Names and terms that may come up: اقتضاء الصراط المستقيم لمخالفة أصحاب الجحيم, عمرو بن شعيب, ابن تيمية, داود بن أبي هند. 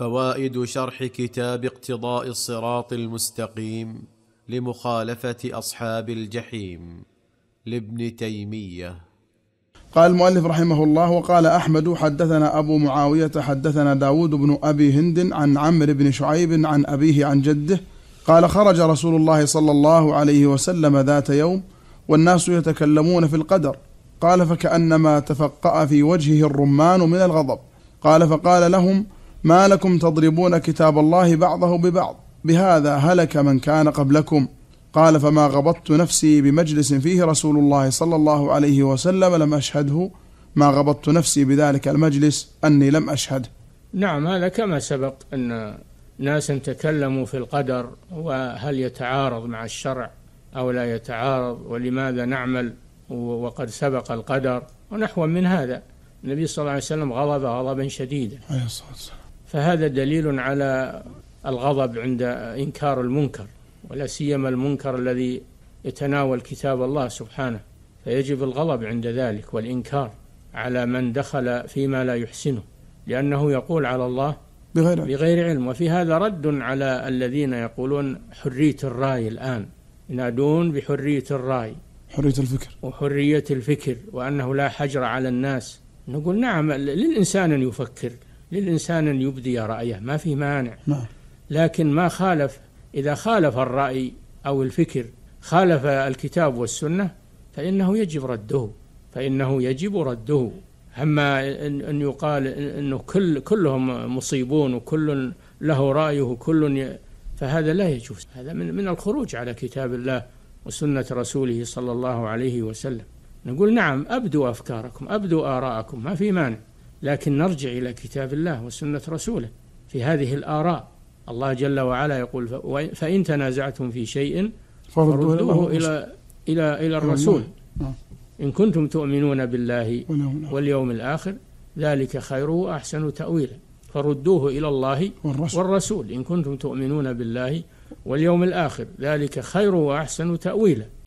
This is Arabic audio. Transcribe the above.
فوائد شرح كتاب اقتضاء الصراط المستقيم لمخالفة أصحاب الجحيم لابن تيمية. قال المؤلف رحمه الله: وقال أحمد: حدثنا أبو معاوية، حدثنا داود بن أبي هند عن عمرو بن شعيب عن أبيه عن جده قال: خرج رسول الله صلى الله عليه وسلم ذات يوم والناس يتكلمون في القدر، قال: فكأنما تفقأ في وجهه الرمان من الغضب، قال: فقال لهم: ما لكم تضربون كتاب الله بعضه ببعض؟ بهذا هلك من كان قبلكم. قال: فما غبطت نفسي بمجلس فيه رسول الله صلى الله عليه وسلم لم أشهده، ما غبطت نفسي بذلك المجلس أني لم أشهده. نعم، هذا كما سبق أن ناسا تكلموا في القدر وهل يتعارض مع الشرع أو لا يتعارض، ولماذا نعمل وقد سبق القدر ونحو من هذا. النبي صلى الله عليه وسلم غضب غضبا شديدا، فهذا دليل على الغضب عند إنكار المنكر، ولا سيما المنكر الذي يتناول كتاب الله سبحانه، فيجب الغضب عند ذلك والإنكار على من دخل فيما لا يحسنه، لأنه يقول على الله بغير علم. وفي هذا رد على الذين يقولون حرية الرأي، الآن ينادون بحرية الرأي، حرية الفكر وحرية الفكر، وأنه لا حجر على الناس. نقول نعم، للإنسان أن يفكر، للإنسان أن يبدي رأيه، ما في مانع، لكن ما خالف، إذا خالف الرأي أو الفكر خالف الكتاب والسنة فإنه يجب رده، أما أن يقال أنه كلهم مصيبون وكل له رأيه وكل، فهذا لا يجوز، هذا من الخروج على كتاب الله وسنة رسوله صلى الله عليه وسلم. نقول نعم، أبدوا أفكاركم، أبدوا آراءكم، ما في مانع، لكن نرجع إلى كتاب الله وسنة رسوله في هذه الآراء. الله جل وعلا يقول: فإن تنازعتم في شيء فردوه إلى الرسول إن كنتم تؤمنون بالله واليوم الآخر ذلك خير وأحسن تأويلا، فردوه إلى الله والرسول إن كنتم تؤمنون بالله واليوم الآخر ذلك خير وأحسن تأويلا.